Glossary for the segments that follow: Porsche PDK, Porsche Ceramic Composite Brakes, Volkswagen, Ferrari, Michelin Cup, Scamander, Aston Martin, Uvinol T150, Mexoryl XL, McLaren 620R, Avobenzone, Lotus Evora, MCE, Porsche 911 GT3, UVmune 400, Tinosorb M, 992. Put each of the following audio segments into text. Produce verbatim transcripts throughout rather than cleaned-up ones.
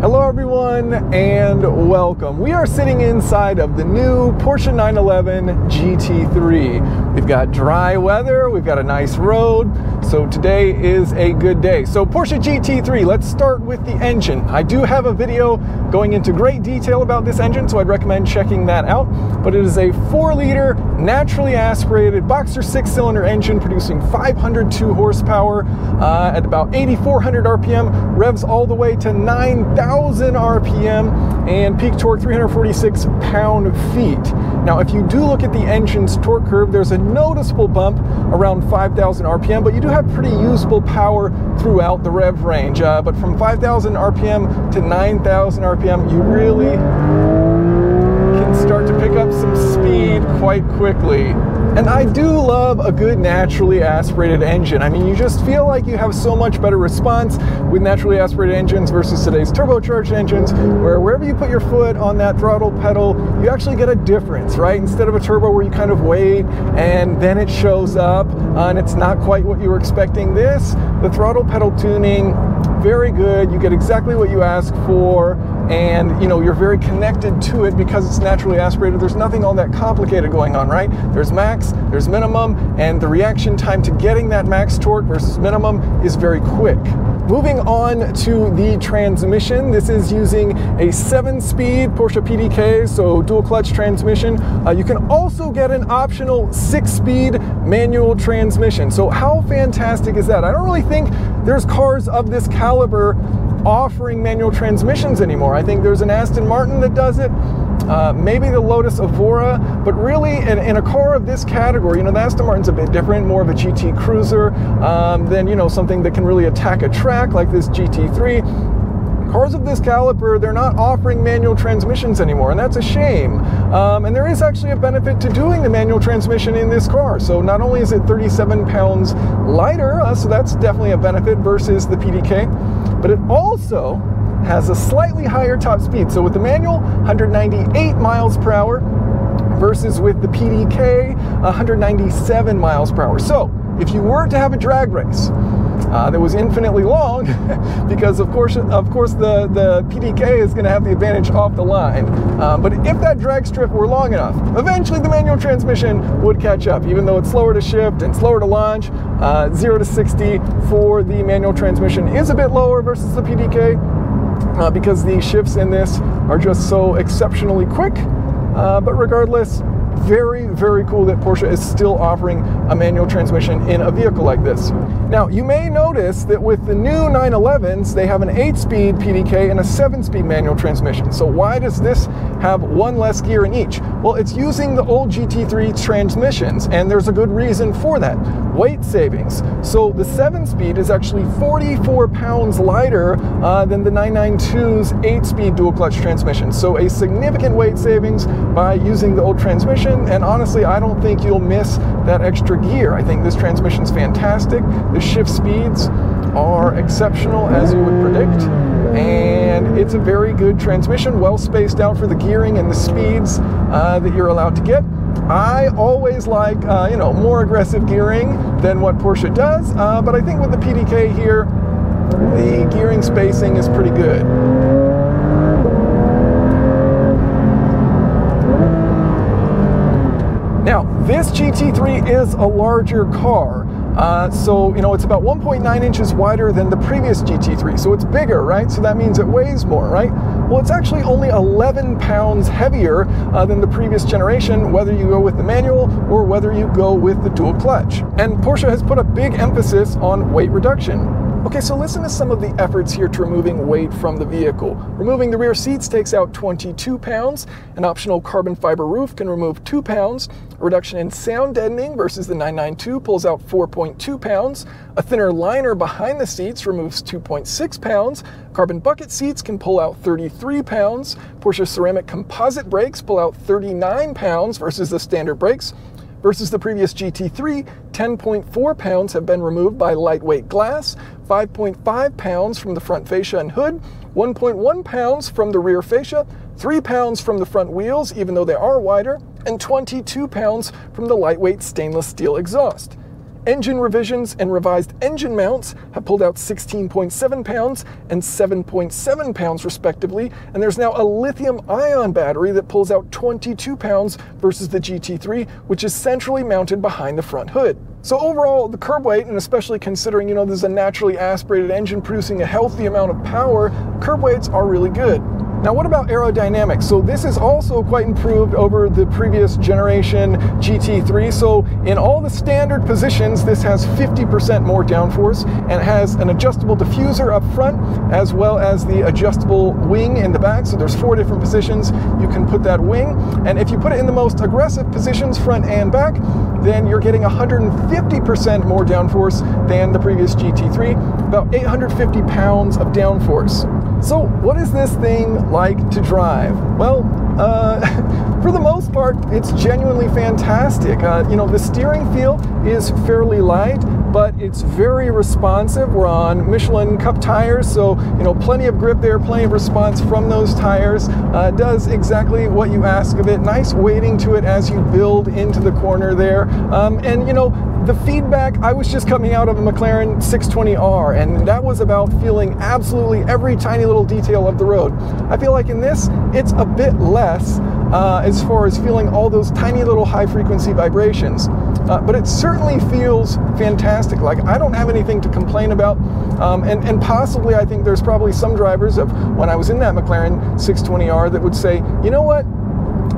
Hello everyone and welcome. We are sitting inside of the new Porsche nine eleven G T three. We've got dry weather, we've got a nice road, so today is a good day. So Porsche G T three, let's start with the engine. I do have a video going into great detail about this engine, so I'd recommend checking that out. But it is a four liter, naturally aspirated boxer six cylinder engine producing five hundred two horsepower uh, at about eighty-four hundred R P M, revs all the way to nine thousand R P M and peak torque three hundred forty-six pound-feet. Now if you do look at the engine's torque curve, there's a noticeable bump around five thousand R P M, but you do have pretty usable power throughout the rev range. Uh, but from five thousand R P M to nine thousand R P M, you really can start to pick up some speed quite quickly. And I do love a good naturally aspirated engine. I mean, you just feel like you have so much better response with naturally aspirated engines versus today's turbocharged engines, where wherever you put your foot on that throttle pedal, you actually get a difference, right? Instead of a turbo where you kind of wait and then it shows up and it's not quite what you were expecting, this, the throttle pedal tuning, very good. You get exactly what you ask for. And you know, you're very connected to it because it's naturally aspirated. There's nothing all that complicated going on, right? There's max, there's minimum, and the reaction time to getting that max torque versus minimum is very quick. Moving on to the transmission, this is using a seven speed Porsche P D K, so dual clutch transmission. Uh, you can also get an optional six speed manual transmission. So how fantastic is that? I don't really think there's cars of this caliber offering manual transmissions anymore. I think there's an Aston Martin that does it, uh, maybe the Lotus Evora, but really in, in a car of this category, you know, the Aston Martin's a bit different, more of a G T Cruiser um, than, you know, something that can really attack a track like this G T three. Cars of this caliber, they're not offering manual transmissions anymore, and that's a shame. Um, and there is actually a benefit to doing the manual transmission in this car. So not only is it thirty-seven pounds lighter, uh, so that's definitely a benefit versus the P D K, but it also has a slightly higher top speed. So with the manual, one hundred ninety-eight miles per hour, versus with the P D K, one hundred ninety-seven miles per hour. So if you were to have a drag race, Uh, that was infinitely long because of course of course the, the P D K is going to have the advantage off the line. Um, but if that drag strip were long enough, eventually the manual transmission would catch up, even though it's slower to shift and slower to launch. Uh, zero to sixty for the manual transmission is a bit lower versus the P D K uh, because the shifts in this are just so exceptionally quick. Uh, but regardless, very, very cool that Porsche is still offering a manual transmission in a vehicle like this. Now, you may notice that with the new nine elevens, they have an eight speed P D K and a seven speed manual transmission. So why does this have one less gear in each? Well, it's using the old G T three transmissions, and there's a good reason for that. Weight savings. So the seven speed is actually forty-four pounds lighter uh, than the nine ninety-two's eight speed dual clutch transmission. So a significant weight savings by using the old transmission. And honestly, I don't think you'll miss that extra gear. I think this transmission's fantastic. The shift speeds are exceptional, as you would predict, and it's a very good transmission, well spaced out for the gearing and the speeds uh, that you're allowed to get. I always like uh, you know, more aggressive gearing than what Porsche does, uh, but I think with the P D K here, the gearing spacing is pretty good. Now, this G T three is a larger car, uh, so you know it's about one point nine inches wider than the previous G T three, so it's bigger, right? So that means it weighs more, right? Well, it's actually only eleven pounds heavier uh, than the previous generation, whether you go with the manual or whether you go with the dual clutch. And Porsche has put a big emphasis on weight reduction. Okay, so listen to some of the efforts here to removing weight from the vehicle. Removing the rear seats takes out twenty-two pounds. An optional carbon fiber roof can remove two pounds. A reduction in sound deadening versus the nine ninety-two pulls out four point two pounds. A thinner liner behind the seats removes two point six pounds. Carbon bucket seats can pull out thirty-three pounds. Porsche Ceramic Composite Brakes pull out thirty-nine pounds versus the standard brakes. Versus the previous G T three, ten point four pounds have been removed by lightweight glass, five point five pounds from the front fascia and hood, one point one pounds from the rear fascia, three pounds from the front wheels, even though they are wider, and twenty-two pounds from the lightweight stainless steel exhaust. Engine revisions and revised engine mounts have pulled out sixteen point seven pounds and seven point seven pounds respectively, and there's now a lithium-ion battery that pulls out twenty-two pounds versus the G T three, which is centrally mounted behind the front hood. So overall, the curb weight, and especially considering, you know, this is a naturally aspirated engine producing a healthy amount of power, curb weights are really good. Now, what about aerodynamics? So this is also quite improved over the previous generation G T three. So in all the standard positions, this has fifty percent more downforce, and it has an adjustable diffuser up front, as well as the adjustable wing in the back. So there's four different positions you can put that wing. And if you put it in the most aggressive positions, front and back, then you're getting one hundred fifty percent more downforce than the previous G T three, about eight hundred fifty pounds of downforce. So what is this thing like to drive? Well, uh, for the most part, it's genuinely fantastic. Uh, you know, the steering feel is fairly light, but it's very responsive. We're on Michelin Cup tires, so, you know, plenty of grip there, plenty of response from those tires. Uh, does exactly what you ask of it. Nice weighting to it as you build into the corner there. Um, and, you know, the feedback, I was just coming out of a McLaren six twenty R, and that was about feeling absolutely every tiny little detail of the road. I feel like in this, it's a bit less uh, as far as feeling all those tiny little high-frequency vibrations. Uh, but it certainly feels fantastic. Like, I don't have anything to complain about. Um, and, and possibly, I think there's probably some drivers of when I was in that McLaren six twenty R that would say, you know what?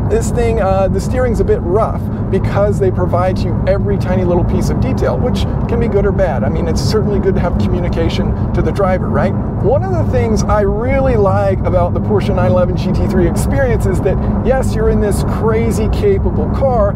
This thing, uh, the steering's a bit rough, because they provide you every tiny little piece of detail, which can be good or bad. I mean, it's certainly good to have communication to the driver, right? One of the things I really like about the Porsche nine eleven G T three experience is that, yes, you're in this crazy capable car,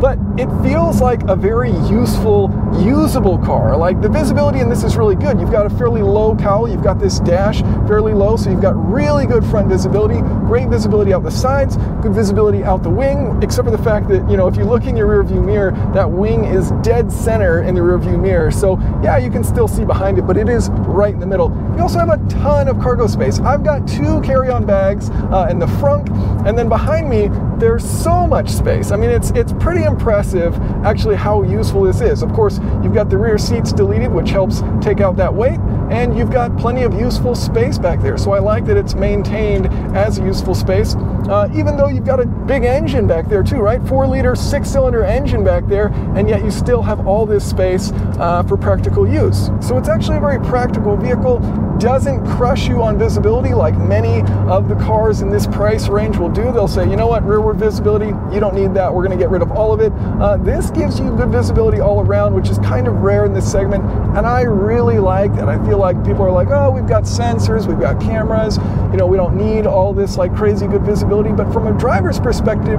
but it feels like a very useful, usable car. Like, the visibility in this is really good. You've got a fairly low cowl, you've got this dash fairly low, so you've got really good front visibility, great visibility out the sides, good visibility out the wing, except for the fact that, you know, if you look in your rear view mirror, that wing is dead center in the rear view mirror. So yeah, you can still see behind it, but it is right in the middle. You also have a ton of cargo space. I've got two carry-on bags uh, in the frunk, and then behind me, there's so much space. I mean, it's, it's pretty impressive, actually, how useful this is. Of course, you've got the rear seats deleted, which helps take out that weight, and you've got plenty of useful space back there. So I like that it's maintained as a useful space, uh, even though you've got a big engine back there too, right? Four-liter, six-cylinder engine back there, and yet you still have all this space uh, for practical use. So it's actually a very practical vehicle. Doesn't crush you on visibility like many of the cars in this price range will do. They'll say, you know what, rearward visibility, you don't need that, we're gonna get rid of all of it. Uh, this gives you good visibility all around, which is kind of rare in this segment, and I really like that. I feel like people are like, oh, we've got sensors, we've got cameras, you know, we don't need all this like crazy good visibility, but from a driver's perspective,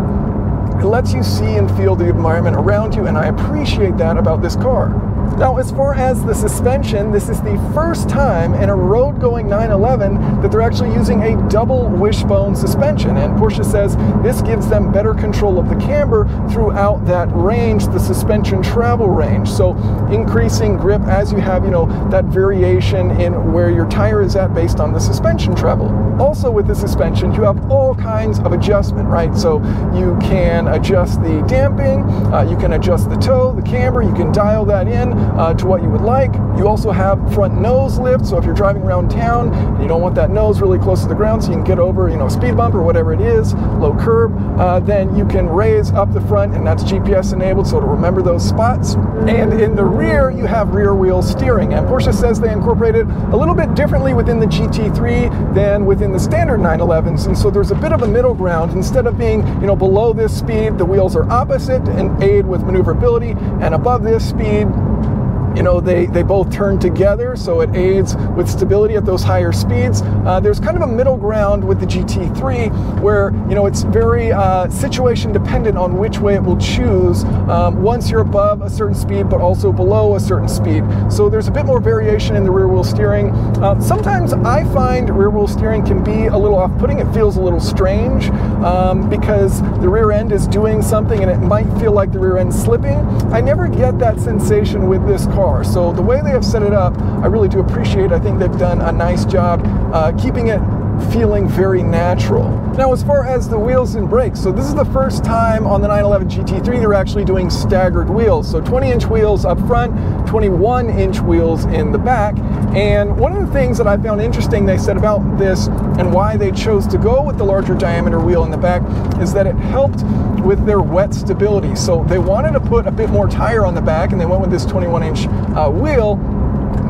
it lets you see and feel the environment around you, and I appreciate that about this car. Now, as far as the suspension, this is the first time in a road-going nine eleven that they're actually using a double wishbone suspension, and Porsche says this gives them better control of the camber throughout that range, the suspension travel range. So increasing grip as you have, you know, that variation in where your tire is at based on the suspension travel. Also with the suspension, you have all kinds of adjustment, right? So you can adjust the damping, uh, you can adjust the toe, the camber, you can dial that in Uh, to what you would like. You also have front nose lift, so if you're driving around town and you don't want that nose really close to the ground so you can get over, you know, a speed bump or whatever it is, low curb, uh, then you can raise up the front, and that's G P S enabled, so to remember those spots. And in the rear, you have rear wheel steering, and Porsche says they incorporated a little bit differently within the G T three than within the standard nine elevens, and so there's a bit of a middle ground. Instead of being, you know, below this speed, the wheels are opposite and aid with maneuverability, and above this speed, you know, they, they both turn together, so it aids with stability at those higher speeds. Uh, there's kind of a middle ground with the G T three where, you know, it's very uh, situation dependent on which way it will choose um, once you're above a certain speed, but also below a certain speed. So there's a bit more variation in the rear wheel steering. Uh, sometimes I find rear wheel steering can be a little off-putting. It feels a little strange um, because the rear end is doing something and it might feel like the rear end's slipping. I never get that sensation with this car. So the way they have set it up, I really do appreciate. I think they've done a nice job uh, keeping it feeling very natural. Now, as far as the wheels and brakes, so this is the first time on the nine eleven G T three they're actually doing staggered wheels. So twenty inch wheels up front, twenty-one inch wheels in the back. And one of the things that I found interesting they said about this and why they chose to go with the larger diameter wheel in the back is that it helped with their wet stability. So they wanted to put a bit more tire on the back and they went with this twenty-one inch uh, wheel.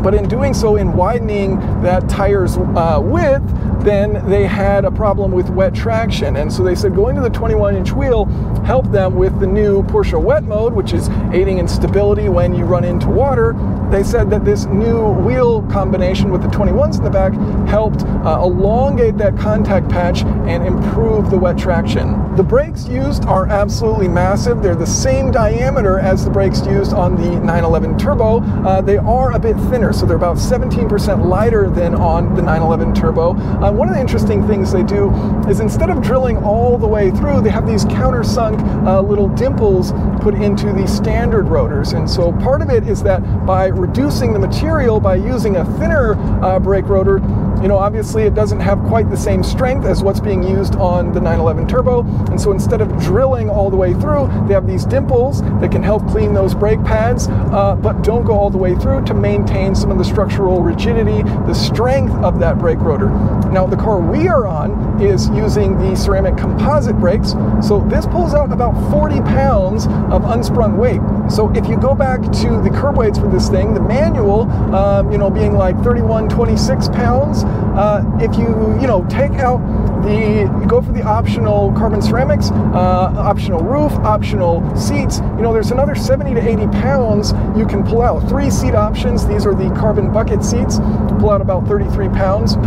But in doing so, in widening that tire's uh, width, then they had a problem with wet traction. And so they said going to the twenty-one inch wheel helped them with the new Porsche wet mode, which is aiding in stability when you run into water. They said that this new wheel combination with the twenty-ones in the back helped uh, elongate that contact patch and improve the wet traction. The brakes used are absolutely massive. They're the same diameter as the brakes used on the nine eleven Turbo. Uh, they are a bit thinner. So they're about seventeen percent lighter than on the nine eleven Turbo. Uh, one of the interesting things they do is instead of drilling all the way through, they have these countersunk uh, little dimples put into the standard rotors. And so part of it is that by reducing the material, by using a thinner uh, brake rotor, you know, obviously it doesn't have quite the same strength as what's being used on the nine eleven Turbo. And so instead of drilling all the way through, they have these dimples that can help clean those brake pads, uh, but don't go all the way through to maintain some of the structural rigidity, the strength of that brake rotor. Now, the car we are on is using the ceramic composite brakes. So this pulls out about forty pounds of unsprung weight. So if you go back to the curb weights for this thing, the manual, um, you know, being like thirty-one, twenty-six pounds, Uh, if you, you know, take out the, go for the optional carbon ceramics, uh, optional roof, optional seats, you know, there's another seventy to eighty pounds you can pull out. Three seat options, these are the carbon bucket seats, pull out about thirty-three pounds.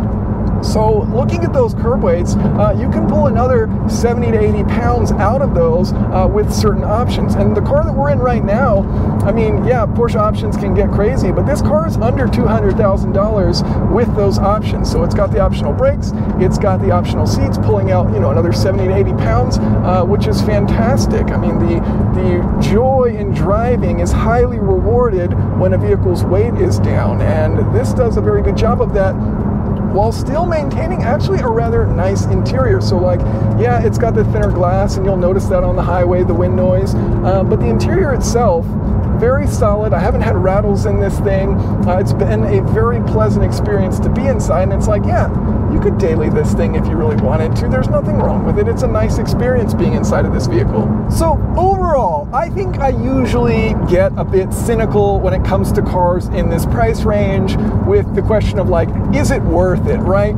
So looking at those curb weights, uh, you can pull another seventy to eighty pounds out of those uh, with certain options. And the car that we're in right now, I mean, yeah, Porsche options can get crazy, but this car is under two hundred thousand dollars with those options. So it's got the optional brakes, it's got the optional seats, pulling out, you know, another seventy to eighty pounds, uh, which is fantastic. I mean, the, the joy in driving is highly rewarded when a vehicle's weight is down. And this does a very good job of that, while still maintaining actually a rather nice interior. So like, yeah, it's got the thinner glass and you'll notice that on the highway, the wind noise, uh, but the interior itself, very solid. I haven't had rattles in this thing. Uh, it's been a very pleasant experience to be inside, and it's like, yeah, you could daily this thing if you really wanted to. There's nothing wrong with it. It's a nice experience being inside of this vehicle. So overall, I think I usually get a bit cynical when it comes to cars in this price range with the question of like, is it worth it, right?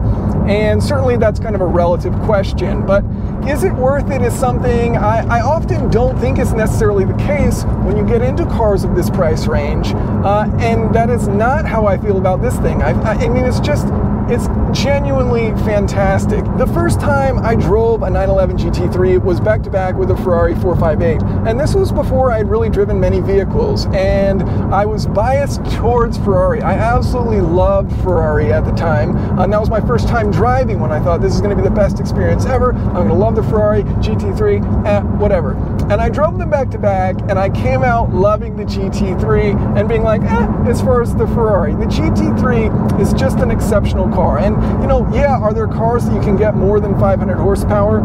And certainly that's kind of a relative question, but is it worth it is something I, I often don't think is necessarily the case when you get into cars of this price range. Uh, and that is not how I feel about this thing. I, I, I mean, it's just, it's genuinely fantastic. The first time I drove a nine eleven G T three was back to back with a Ferrari four fifty-eight. And this was before I had really driven many vehicles. And I was biased towards Ferrari. I absolutely loved Ferrari at the time. And that was my first time driving when I thought this is gonna be the best experience ever. I'm gonna love the Ferrari G T three, eh, whatever. And I drove them back to back and I came out loving the G T three and being like, eh, as far as the Ferrari. The G T three is just an exceptional car. And, you know, yeah, are there cars that you can get more than five hundred horsepower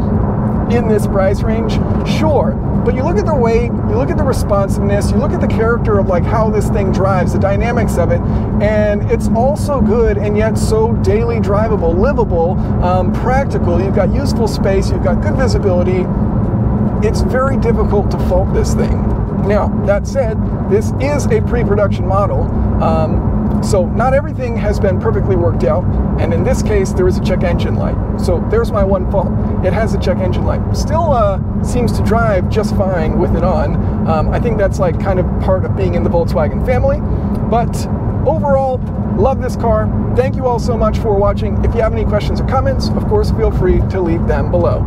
in this price range? Sure. But you look at the weight, you look at the responsiveness, you look at the character of like how this thing drives, the dynamics of it, and it's all so good and yet so daily drivable, livable, um, practical. You've got useful space, you've got good visibility. It's very difficult to fault this thing. Now, that said, this is a pre-production model. Um, So not everything has been perfectly worked out, and in this case there is a check engine light. So there's my one fault. It has a check engine light. Still uh, seems to drive just fine with it on. Um, I think that's like kind of part of being in the Volkswagen family. But overall, love this car. Thank you all so much for watching. If you have any questions or comments, of course feel free to leave them below.